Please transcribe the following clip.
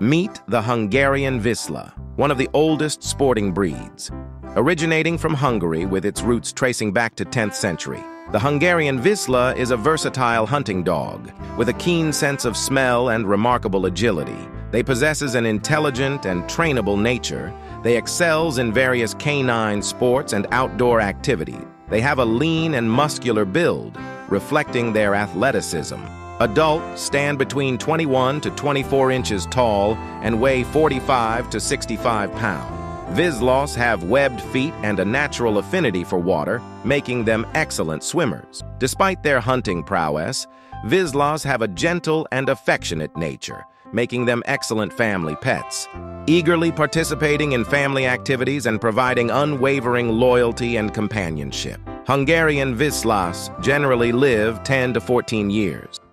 Meet the Hungarian Vizsla, one of the oldest sporting breeds. Originating from Hungary with its roots tracing back to 10th century, the Hungarian Vizsla is a versatile hunting dog with a keen sense of smell and remarkable agility. They possess an intelligent and trainable nature. They excel in various canine sports and outdoor activities. They have a lean and muscular build, reflecting their athleticism. Adults stand between 21 to 24 inches tall and weigh 45 to 65 pounds. Vizslas have webbed feet and a natural affinity for water, making them excellent swimmers. Despite their hunting prowess, Vizslas have a gentle and affectionate nature, making them excellent family pets, eagerly participating in family activities and providing unwavering loyalty and companionship. Hungarian Vizslas generally live 10 to 14 years.